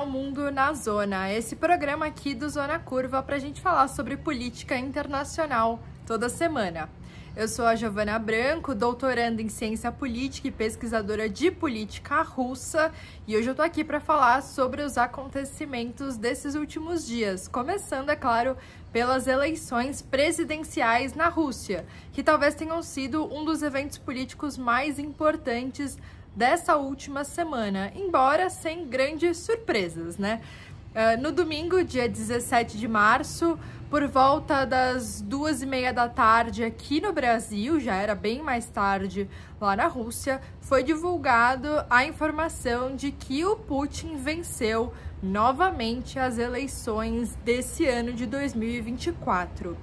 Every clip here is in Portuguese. O Mundo na Zona, esse programa aqui do Zona Curva para a gente falar sobre política internacional toda semana. Eu sou a Giovana Branco, doutoranda em ciência política e pesquisadora de política russa, e hoje eu tô aqui para falar sobre os acontecimentos desses últimos dias, começando, é claro, pelas eleições presidenciais na Rússia, que talvez tenham sido um dos eventos políticos mais importantes dessa última semana, embora sem grandes surpresas, né? No domingo, dia 17 de março, por volta das 14h30 da tarde aqui no Brasil, já era bem mais tarde lá na Rússia, foi divulgado a informação de que o Putin venceu novamente as eleições desse ano de 2024.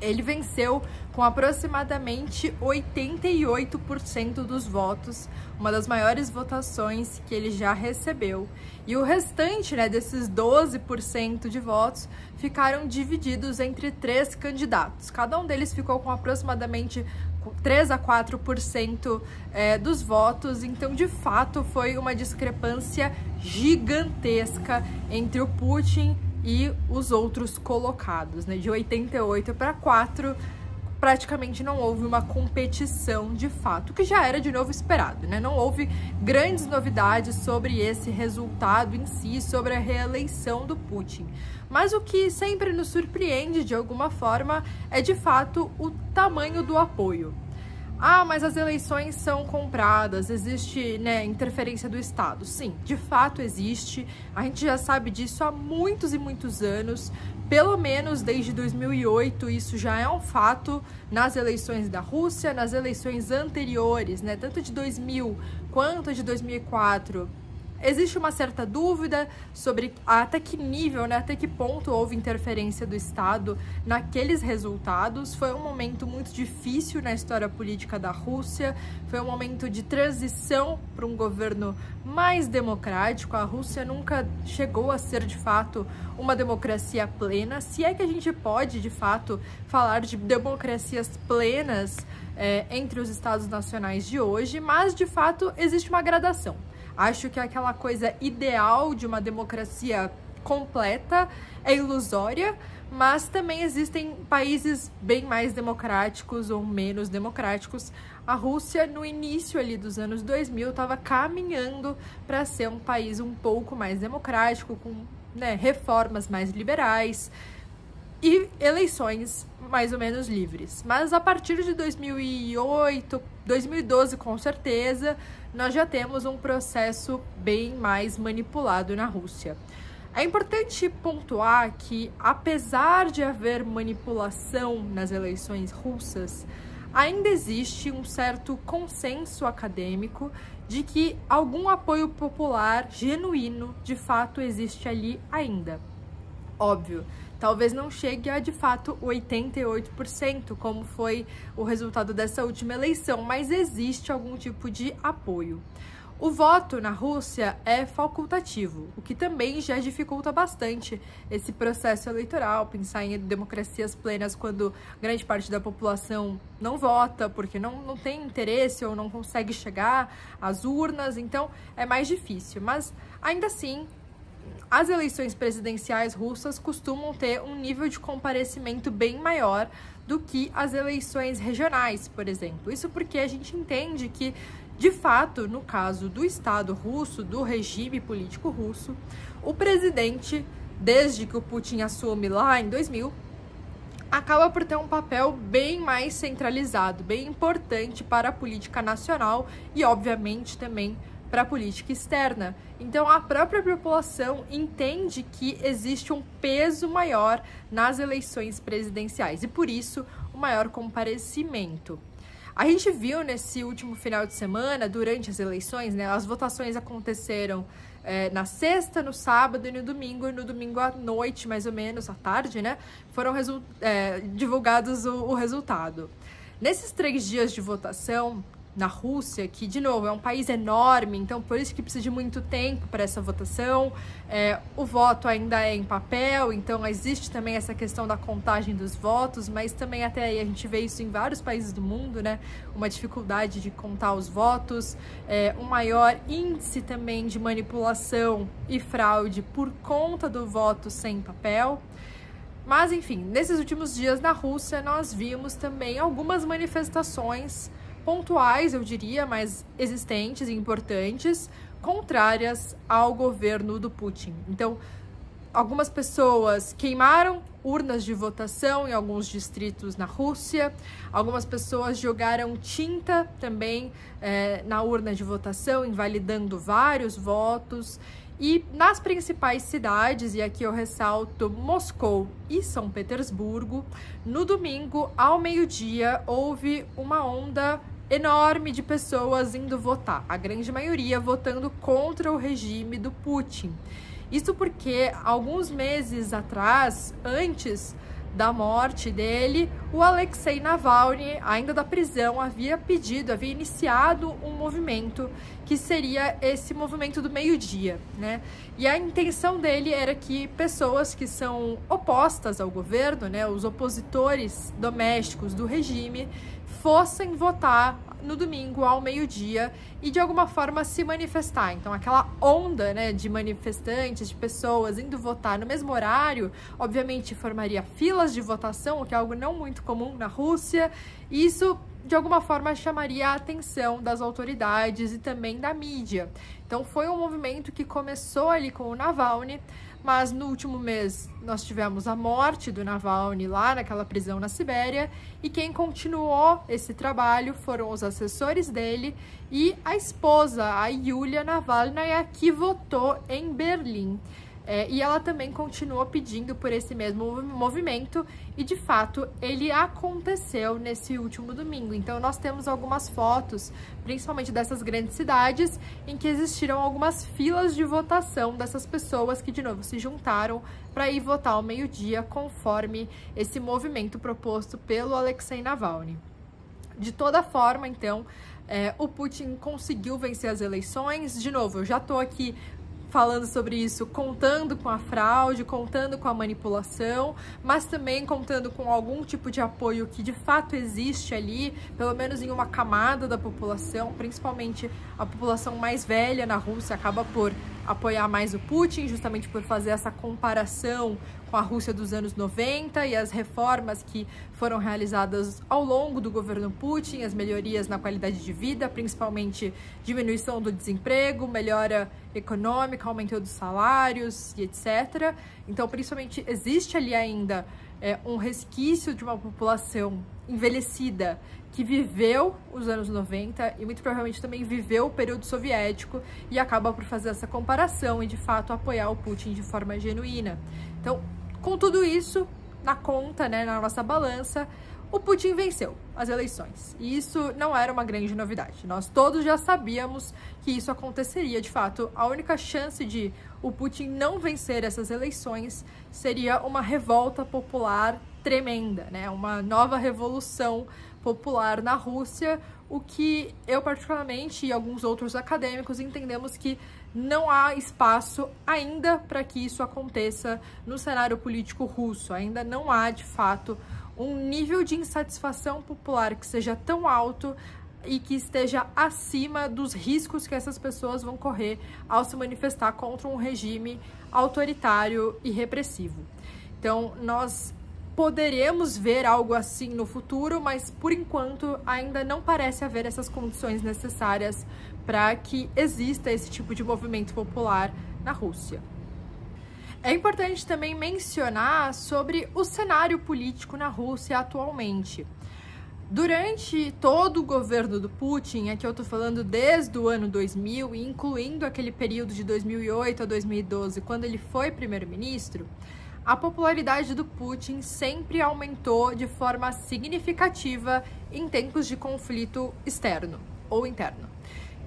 Ele venceu com aproximadamente 88% dos votos, uma das maiores votações que ele já recebeu. E o restante, né, desses 12% de votos ficaram divididos entre três candidatos. Cada um deles ficou com aproximadamente 3 a 4% dos votos, então de fato foi uma discrepância gigantesca entre o Putin e os outros colocados, né? De 88 para 4, praticamente não houve uma competição de fato, o que já era de novo esperado, né? Não houve grandes novidades sobre esse resultado em si, sobre a reeleição do Putin. Mas o que sempre nos surpreende, de alguma forma, é de fato o tamanho do apoio. Ah, mas as eleições são compradas, existe, né, interferência do Estado. Sim, de fato existe, a gente já sabe disso há muitos e muitos anos, pelo menos desde 2008 isso já é um fato nas eleições da Rússia, nas eleições anteriores, né, tanto de 2000 quanto de 2004. Existe uma certa dúvida sobre até que nível, né, até que ponto houve interferência do Estado naqueles resultados. Foi um momento muito difícil na história política da Rússia, foi um momento de transição para um governo mais democrático. A Rússia nunca chegou a ser, de fato, uma democracia plena. Se é que a gente pode, de fato, falar de democracias plenas entre os Estados nacionais de hoje, mas, de fato, existe uma gradação. Acho que aquela coisa ideal de uma democracia completa é ilusória, mas também existem países bem mais democráticos ou menos democráticos. A Rússia, no início ali dos anos 2000, estava caminhando para ser um país um pouco mais democrático, com, né, reformas mais liberais e eleições mais ou menos livres. Mas a partir de 2008, 2012, com certeza, nós já temos um processo bem mais manipulado na Rússia. É importante pontuar que, apesar de haver manipulação nas eleições russas, ainda existe um certo consenso acadêmico de que algum apoio popular genuíno, de fato, existe ali ainda. Óbvio, talvez não chegue a, de fato, 88%, como foi o resultado dessa última eleição, mas existe algum tipo de apoio. O voto na Rússia é facultativo, o que também já dificulta bastante esse processo eleitoral, pensar em democracias plenas quando grande parte da população não vota, porque não tem interesse ou não consegue chegar às urnas, então é mais difícil, mas ainda assim, as eleições presidenciais russas costumam ter um nível de comparecimento bem maior do que as eleições regionais, por exemplo. Isso porque a gente entende que, de fato, no caso do Estado russo, do regime político russo, o presidente, desde que o Putin assume lá em 2000, acaba por ter um papel bem mais centralizado, bem importante para a política nacional e, obviamente, também para a política externa. Então, a própria população entende que existe um peso maior nas eleições presidenciais e, por isso, um maior comparecimento. A gente viu nesse último final de semana, durante as eleições, né, as votações aconteceram na sexta, no sábado e no domingo à noite, mais ou menos, à tarde, né, foram divulgados o resultado. Nesses 3 dias de votação, na Rússia, que, de novo, é um país enorme, então por isso que precisa de muito tempo para essa votação. O voto ainda é em papel, então existe também essa questão da contagem dos votos, mas também até aí a gente vê isso em vários países do mundo, né? Uma dificuldade de contar os votos, um maior índice também de manipulação e fraude por conta do voto sem papel. Mas, enfim, nesses últimos dias na Rússia nós vimos também algumas manifestações pontuais, eu diria, mas existentes e importantes, contrárias ao governo do Putin. Então, algumas pessoas queimaram urnas de votação em alguns distritos na Rússia, algumas pessoas jogaram tinta também na urna de votação, invalidando vários votos. E nas principais cidades, e aqui eu ressalto Moscou e São Petersburgo, no domingo, ao meio-dia, houve uma onda enorme de pessoas indo votar, a grande maioria votando contra o regime do Putin. Isso porque, alguns meses atrás, antes da morte dele, o Alexei Navalny, ainda da prisão, havia iniciado um movimento que seria esse movimento do meio-dia, né? E a intenção dele era que pessoas que são opostas ao governo, né, os opositores domésticos do regime, fossem votar no domingo ao meio-dia e de alguma forma se manifestar. Então aquela onda, né, de manifestantes, de pessoas indo votar no mesmo horário, obviamente formaria filas de votação, o que é algo não muito comum na Rússia, e isso de alguma forma chamaria a atenção das autoridades e também da mídia. Então foi um movimento que começou ali com o Navalny, mas no último mês nós tivemos a morte do Navalny lá naquela prisão na Sibéria, e quem continuou esse trabalho foram os assessores dele e a esposa, a Yulia Navalnaya, que votou em Berlim. E ela também continua pedindo por esse mesmo movimento, e de fato ele aconteceu nesse último domingo. Então nós temos algumas fotos, principalmente dessas grandes cidades, em que existiram algumas filas de votação dessas pessoas que, de novo, se juntaram para ir votar ao meio-dia, conforme esse movimento proposto pelo Alexei Navalny. De toda forma, então, o Putin conseguiu vencer as eleições. De novo, eu já estou aqui falando sobre isso, contando com a fraude, contando com a manipulação, mas também contando com algum tipo de apoio que de fato existe ali, pelo menos em uma camada da população, principalmente a população mais velha na Rússia acaba por apoiar mais o Putin, justamente por fazer essa comparação com a Rússia dos anos 90 e as reformas que foram realizadas ao longo do governo Putin, as melhorias na qualidade de vida, principalmente diminuição do desemprego, melhora econômica, aumento dos salários e etc. Então, principalmente, existe ali ainda um resquício de uma população envelhecida que viveu os anos 90 e muito provavelmente também viveu o período soviético e acaba por fazer essa comparação e de fato apoiar o Putin de forma genuína. Então, com tudo isso na conta, né, na nossa balança, o Putin venceu as eleições. E isso não era uma grande novidade. Nós todos já sabíamos que isso aconteceria, de fato. A única chance de o Putin não vencer essas eleições seria uma revolta popular tremenda, né? Uma nova revolução popular na Rússia, o que eu particularmente e alguns outros acadêmicos entendemos que não há espaço ainda para que isso aconteça no cenário político russo. Ainda não há, de fato, um nível de insatisfação popular que seja tão alto e que esteja acima dos riscos que essas pessoas vão correr ao se manifestar contra um regime autoritário e repressivo. Então, nós poderemos ver algo assim no futuro, mas por enquanto ainda não parece haver essas condições necessárias para que exista esse tipo de movimento popular na Rússia. É importante também mencionar sobre o cenário político na Rússia atualmente. Durante todo o governo do Putin, aqui eu estou falando desde o ano 2000, incluindo aquele período de 2008 a 2012, quando ele foi primeiro-ministro, a popularidade do Putin sempre aumentou de forma significativa em tempos de conflito externo ou interno.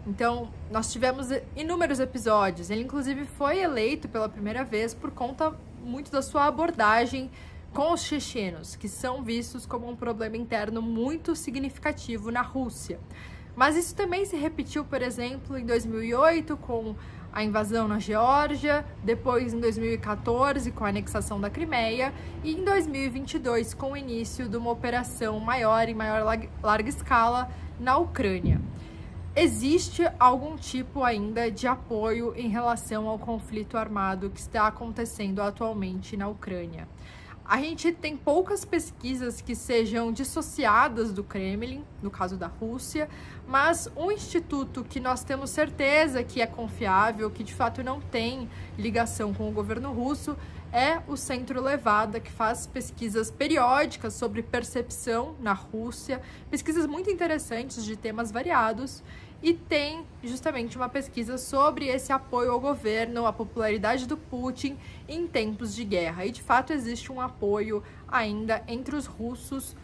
Então, nós tivemos inúmeros episódios. Ele, inclusive, foi eleito pela primeira vez por conta muito da sua abordagem com os chechenos, que são vistos como um problema interno muito significativo na Rússia. Mas isso também se repetiu, por exemplo, em 2008 com a invasão na Geórgia, depois em 2014 com a anexação da Crimeia e em 2022 com o início de uma operação maior, em larga escala, na Ucrânia. Existe algum tipo ainda de apoio em relação ao conflito armado que está acontecendo atualmente na Ucrânia. A gente tem poucas pesquisas que sejam dissociadas do Kremlin, no caso da Rússia, mas um instituto que nós temos certeza que é confiável, que de fato não tem ligação com o governo russo, é o Centro Levada, que faz pesquisas periódicas sobre percepção na Rússia, pesquisas muito interessantes de temas variados, e tem justamente uma pesquisa sobre esse apoio ao governo, a popularidade do Putin em tempos de guerra. E de fato existe um apoio ainda entre os russos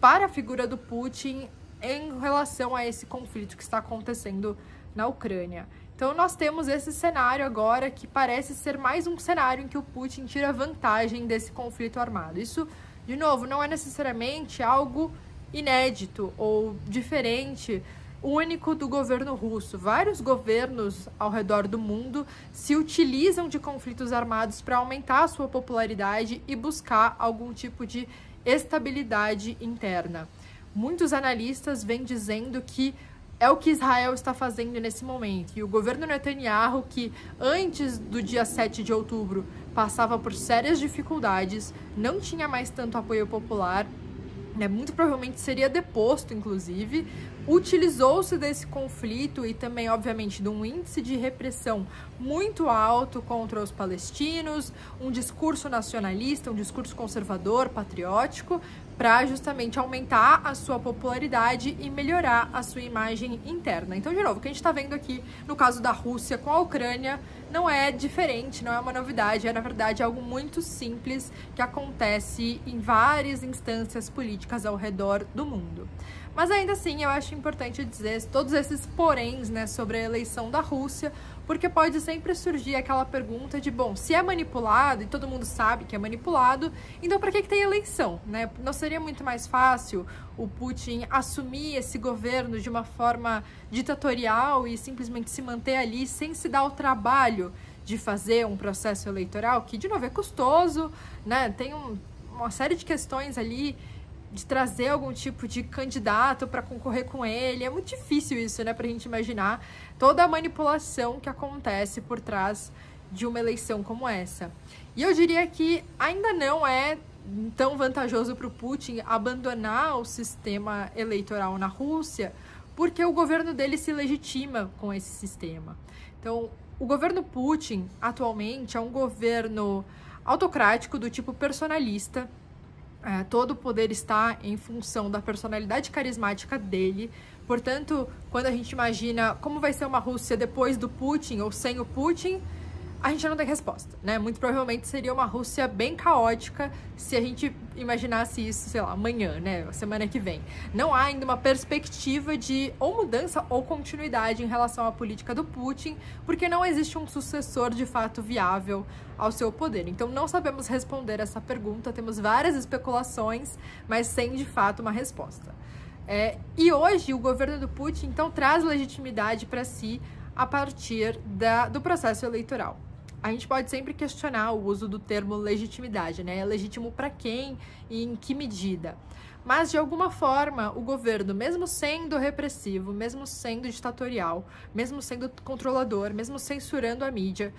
para a figura do Putin em relação a esse conflito que está acontecendo na Ucrânia. Então nós temos esse cenário agora que parece ser mais um cenário em que o Putin tira vantagem desse conflito armado. Isso, de novo, não é necessariamente algo inédito ou diferente, único do governo russo. Vários governos ao redor do mundo se utilizam de conflitos armados para aumentar a sua popularidade e buscar algum tipo de estabilidade interna. Muitos analistas vêm dizendo que é o que Israel está fazendo nesse momento. E o governo Netanyahu, que antes do dia 7 de outubro passava por sérias dificuldades, não tinha mais tanto apoio popular, muito provavelmente seria deposto, inclusive, utilizou-se desse conflito e também, obviamente, de um índice de repressão muito alto contra os palestinos, um discurso nacionalista, um discurso conservador, patriótico, para justamente aumentar a sua popularidade e melhorar a sua imagem interna. Então, de novo, o que a gente está vendo aqui no caso da Rússia com a Ucrânia não é diferente, não é uma novidade, é na verdade algo muito simples que acontece em várias instâncias políticas ao redor do mundo. Mas ainda assim, eu acho importante dizer todos esses poréns, sobre a eleição da Rússia, porque pode sempre surgir aquela pergunta de, bom, se é manipulado, e todo mundo sabe que é manipulado, então para que tem eleição, Não seria muito mais fácil o Putin assumir esse governo de uma forma ditatorial e simplesmente se manter ali sem se dar o trabalho de fazer um processo eleitoral, que, de novo, é custoso, Tem uma série de questões ali, de trazer algum tipo de candidato para concorrer com ele. É muito difícil isso, para a gente imaginar toda a manipulação que acontece por trás de uma eleição como essa. E eu diria que ainda não é tão vantajoso para o Putin abandonar o sistema eleitoral na Rússia, porque o governo dele se legitima com esse sistema. Então, o governo Putin, atualmente, é um governo autocrático do tipo personalista. Todo o poder está em função da personalidade carismática dele. Portanto, quando a gente imagina como vai ser uma Rússia depois do Putin ou sem o Putin, a gente não tem resposta, Muito provavelmente seria uma Rússia bem caótica se a gente imaginasse isso, sei lá, amanhã, Semana que vem. Não há ainda uma perspectiva de ou mudança ou continuidade em relação à política do Putin, porque não existe um sucessor de fato viável ao seu poder. Então não sabemos responder essa pergunta, temos várias especulações, mas sem de fato uma resposta. E hoje o governo do Putin, então, traz legitimidade para si a partir do processo eleitoral. A gente pode sempre questionar o uso do termo legitimidade, É legítimo para quem e em que medida? Mas, de alguma forma, o governo, mesmo sendo repressivo, mesmo sendo ditatorial, mesmo sendo controlador, mesmo censurando a mídia,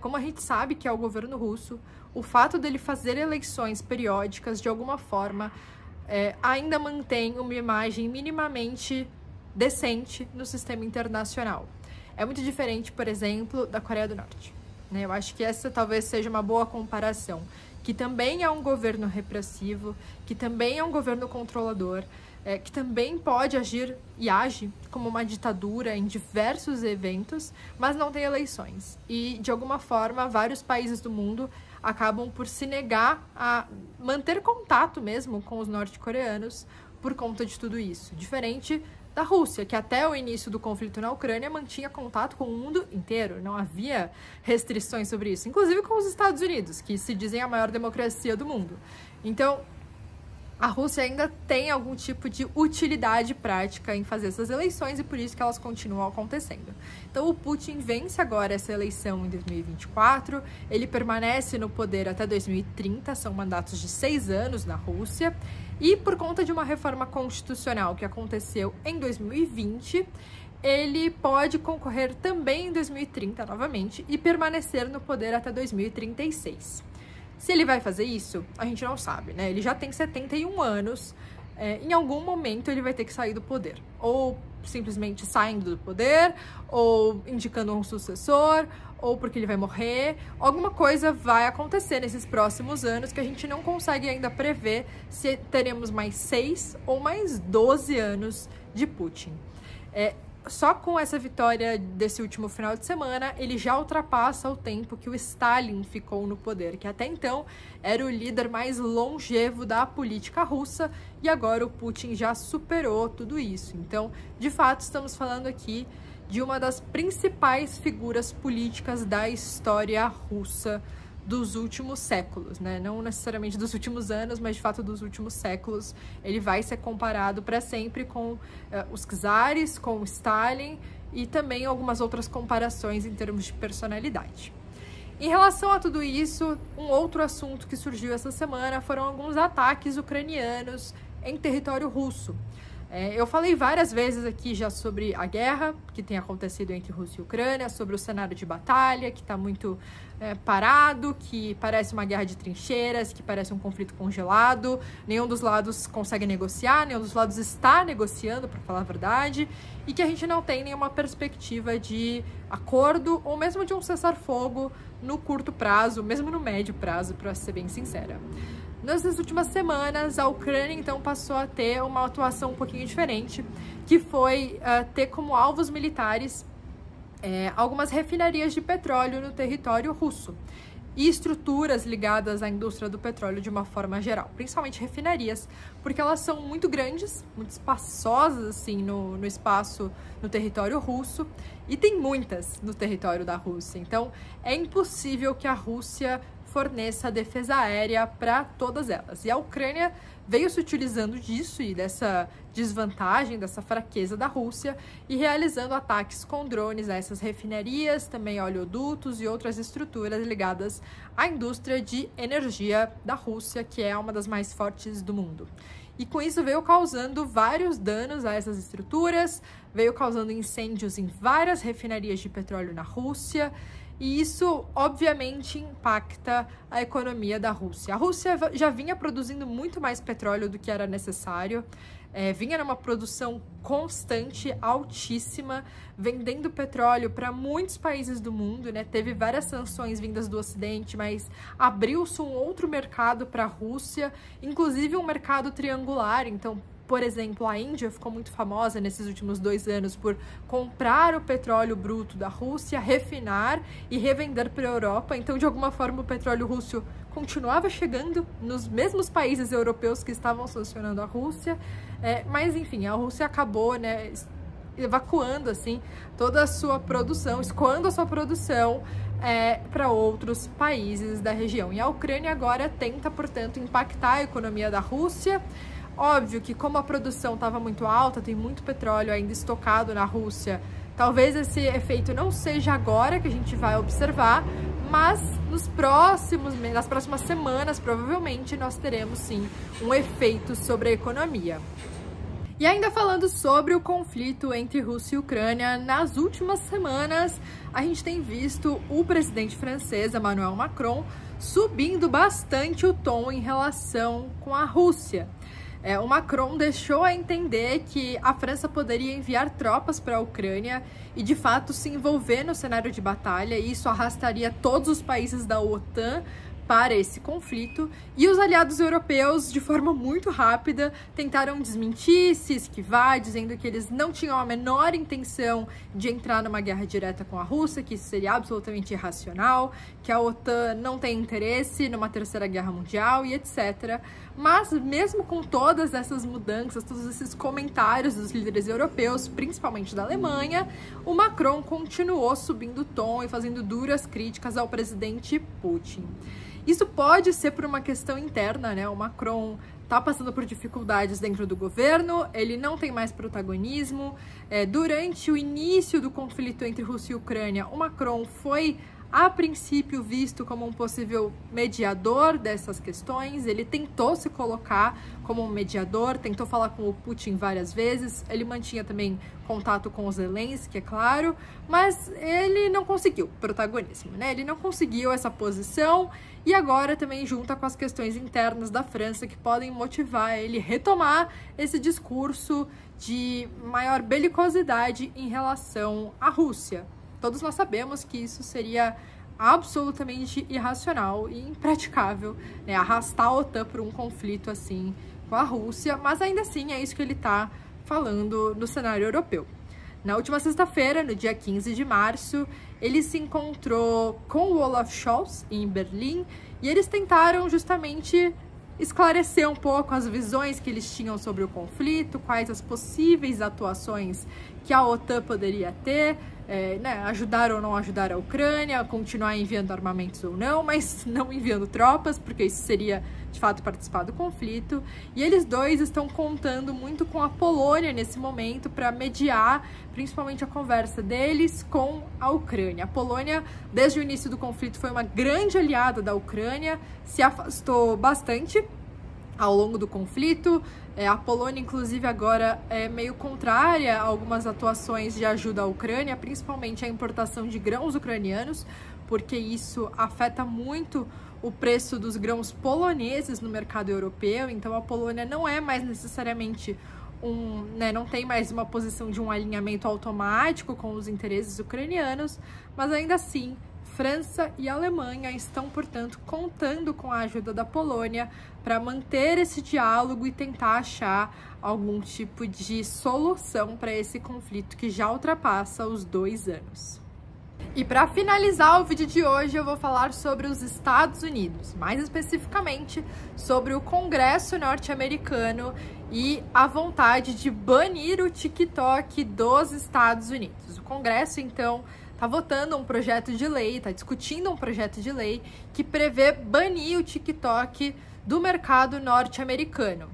como a gente sabe que é o governo russo, o fato dele fazer eleições periódicas, de alguma forma, ainda mantém uma imagem minimamente decente no sistema internacional. É muito diferente, por exemplo, da Coreia do Norte. Eu acho que essa talvez seja uma boa comparação, que também é um governo repressivo, que também é um governo controlador, que também pode agir e age como uma ditadura em diversos eventos, mas não tem eleições. E, de alguma forma, vários países do mundo acabam por se negar a manter contato mesmo com os norte-coreanos por conta de tudo isso. Diferente da Rússia, que até o início do conflito na Ucrânia mantinha contato com o mundo inteiro, não havia restrições sobre isso, inclusive com os Estados Unidos, que se dizem a maior democracia do mundo. Então, a Rússia ainda tem algum tipo de utilidade prática em fazer essas eleições e por isso que elas continuam acontecendo. Então o Putin vence agora essa eleição em 2024, ele permanece no poder até 2030, são mandatos de 6 anos na Rússia, e por conta de uma reforma constitucional que aconteceu em 2020, ele pode concorrer também em 2030 novamente e permanecer no poder até 2036. Se ele vai fazer isso, a gente não sabe, né? Ele já tem 71 anos, em algum momento ele vai ter que sair do poder. Ou simplesmente saindo do poder, ou indicando um sucessor, ou porque ele vai morrer. Alguma coisa vai acontecer nesses próximos anos que a gente não consegue ainda prever se teremos mais 6 ou mais 12 anos de Putin. Só com essa vitória desse último final de semana, ele já ultrapassa o tempo que o Stalin ficou no poder, que até então era o líder mais longevo da política russa, e agora o Putin já superou tudo isso. Então, de fato, estamos falando aqui de uma das principais figuras políticas da história russa dos últimos séculos, né? Não necessariamente dos últimos anos, mas de fato dos últimos séculos. Ele vai ser comparado para sempre com os czares, com o Stalin e também algumas outras comparações em termos de personalidade. Em relação a tudo isso, um outro assunto que surgiu essa semana foram alguns ataques ucranianos em território russo. Eu falei várias vezes aqui já sobre a guerra que tem acontecido entre Rússia e Ucrânia, sobre o cenário de batalha, que está muito parado, que parece uma guerra de trincheiras, que parece um conflito congelado, nenhum dos lados consegue negociar, nenhum dos lados está negociando, para falar a verdade, e que a gente não tem nenhuma perspectiva de acordo ou mesmo de um cessar-fogo no curto prazo, mesmo no médio prazo, para ser bem sincera. Nessas últimas semanas, a Ucrânia, então, passou a ter uma atuação um pouquinho diferente, que foi ter como alvos militares algumas refinarias de petróleo no território russo e estruturas ligadas à indústria do petróleo de uma forma geral, principalmente refinarias, porque elas são muito grandes, muito espaçosas, assim, no espaço, no território russo, e tem muitas no território da Rússia. Então, é impossível que a Rússia forneça defesa aérea para todas elas. E a Ucrânia veio se utilizando disso e dessa desvantagem, dessa fraqueza da Rússia, e realizando ataques com drones a essas refinarias, também oleodutos e outras estruturas ligadas à indústria de energia da Rússia, que é uma das mais fortes do mundo. E com isso veio causando vários danos a essas estruturas, veio causando incêndios em várias refinarias de petróleo na Rússia, e isso, obviamente, impacta a economia da Rússia. A Rússia já vinha produzindo muito mais petróleo do que era necessário, vinha numa produção constante, altíssima, vendendo petróleo para muitos países do mundo, né? Teve várias sanções vindas do Ocidente, mas abriu-se um outro mercado para a Rússia, inclusive um mercado triangular, então, por exemplo, a Índia ficou muito famosa nesses últimos 2 anos por comprar o petróleo bruto da Rússia, refinar e revender para a Europa. Então, de alguma forma, o petróleo russo continuava chegando nos mesmos países europeus que estavam sancionando a Rússia. Mas, enfim, a Rússia acabou, né, evacuando assim toda a sua produção, escoando a sua produção para outros países da região. E a Ucrânia agora tenta, portanto, impactar a economia da Rússia. Óbvio que como a produção estava muito alta, tem muito petróleo ainda estocado na Rússia, talvez esse efeito não seja agora que a gente vai observar, mas nas próximas semanas, provavelmente, nós teremos sim um efeito sobre a economia. E ainda falando sobre o conflito entre Rússia e Ucrânia, nas últimas semanas a gente tem visto o presidente francês, Emmanuel Macron, subindo bastante o tom em relação com a Rússia. O Macron deixou a entender que a França poderia enviar tropas para a Ucrânia e, de fato, se envolver no cenário de batalha, e isso arrastaria todos os países da OTAN para esse conflito. E os aliados europeus, de forma muito rápida, tentaram desmentir, se esquivar, dizendo que eles não tinham a menor intenção de entrar numa guerra direta com a Rússia, que isso seria absolutamente irracional, que a OTAN não tem interesse numa terceira guerra mundial e etc. Mas mesmo com todas essas mudanças, todos esses comentários dos líderes europeus, principalmente da Alemanha, o Macron continuou subindo o tom e fazendo duras críticas ao presidente Putin. Isso pode ser por uma questão interna, né? O Macron tá passando por dificuldades dentro do governo, ele não tem mais protagonismo. Durante o início do conflito entre Rússia e Ucrânia, o Macron foi, a princípio, visto como um possível mediador dessas questões. Ele tentou se colocar como um mediador, tentou falar com o Putin várias vezes, ele mantinha também contato com o Zelensky, é claro, mas ele não conseguiu protagonismo, né? Ele não conseguiu essa posição e agora também junta com as questões internas da França que podem motivar ele retomar esse discurso de maior belicosidade em relação à Rússia. Todos nós sabemos que isso seria absolutamente irracional e impraticável, né? Arrastar a OTAN para um conflito assim com a Rússia, mas ainda assim é isso que ele está falando no cenário europeu. Na última sexta-feira, no dia 15 de março, ele se encontrou com o Olaf Scholz em Berlim e eles tentaram justamente esclarecer um pouco as visões que eles tinham sobre o conflito, quais as possíveis atuações que a OTAN poderia ter, né, ajudar ou não ajudar a Ucrânia, continuar enviando armamentos ou não, mas não enviando tropas, porque isso seria, de fato, participar do conflito. E eles dois estão contando muito com a Polônia nesse momento para mediar, principalmente a conversa deles com a Ucrânia. A Polônia, desde o início do conflito, foi uma grande aliada da Ucrânia, se afastou bastante ao longo do conflito. A Polônia, inclusive, agora é meio contrária a algumas atuações de ajuda à Ucrânia, principalmente a importação de grãos ucranianos, porque isso afeta muito o preço dos grãos poloneses no mercado europeu. Então a Polônia não é mais necessariamente não tem mais uma posição de um alinhamento automático com os interesses ucranianos, mas ainda assim França e Alemanha estão, portanto, contando com a ajuda da Polônia para manter esse diálogo e tentar achar algum tipo de solução para esse conflito que já ultrapassa os 2 anos. E para finalizar o vídeo de hoje, eu vou falar sobre os Estados Unidos, mais especificamente sobre o Congresso norte-americano e a vontade de banir o TikTok dos Estados Unidos. O Congresso, então, está votando um projeto de lei, está discutindo um projeto de lei que prevê banir o TikTok do mercado norte-americano.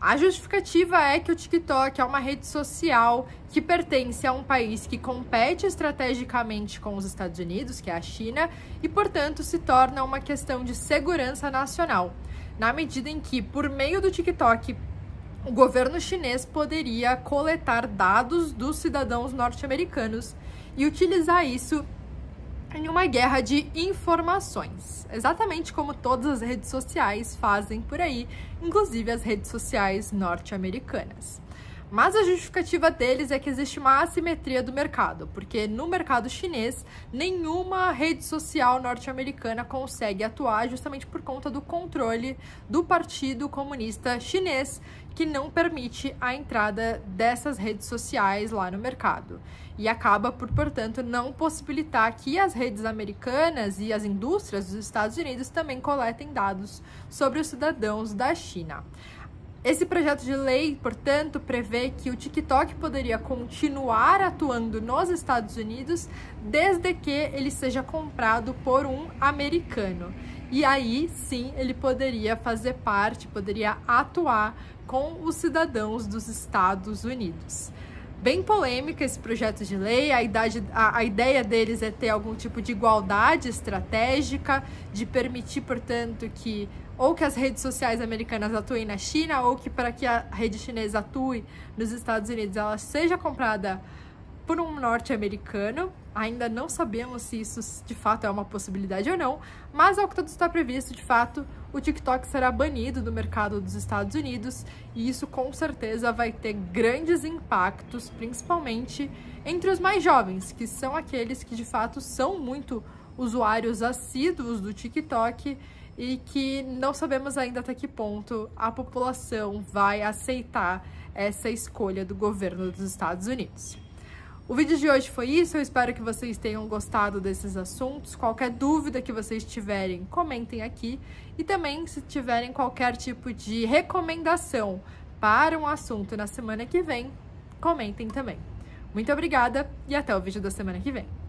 A justificativa é que o TikTok é uma rede social que pertence a um país que compete estrategicamente com os Estados Unidos, que é a China, e, portanto, se torna uma questão de segurança nacional, na medida em que, por meio do TikTok, o governo chinês poderia coletar dados dos cidadãos norte-americanos e utilizar isso em uma guerra de informações, exatamente como todas as redes sociais fazem por aí, inclusive as redes sociais norte-americanas. Mas a justificativa deles é que existe uma assimetria do mercado, porque no mercado chinês, nenhuma rede social norte-americana consegue atuar justamente por conta do controle do Partido Comunista Chinês, que não permite a entrada dessas redes sociais lá no mercado. E acaba por, portanto, não possibilitar que as redes americanas e as indústrias dos Estados Unidos também coletem dados sobre os cidadãos da China. Esse projeto de lei, portanto, prevê que o TikTok poderia continuar atuando nos Estados Unidos desde que ele seja comprado por um americano. E aí, sim, ele poderia fazer parte, poderia atuar com os cidadãos dos Estados Unidos. Bem polêmica esse projeto de lei, a ideia deles é ter algum tipo de igualdade estratégica, de permitir, portanto, que ou que as redes sociais americanas atuem na China, ou que para que a rede chinesa atue nos Estados Unidos, ela seja comprada por um norte-americano. Ainda não sabemos se isso de fato é uma possibilidade ou não, mas ao que tudo está previsto, de fato, o TikTok será banido do mercado dos Estados Unidos e isso com certeza vai ter grandes impactos, principalmente entre os mais jovens, que são aqueles que de fato são muito usuários assíduos do TikTok e que não sabemos ainda até que ponto a população vai aceitar essa escolha do governo dos Estados Unidos. O vídeo de hoje foi isso, eu espero que vocês tenham gostado desses assuntos. Qualquer dúvida que vocês tiverem, comentem aqui. E também, se tiverem qualquer tipo de recomendação para um assunto na semana que vem, comentem também. Muito obrigada e até o vídeo da semana que vem.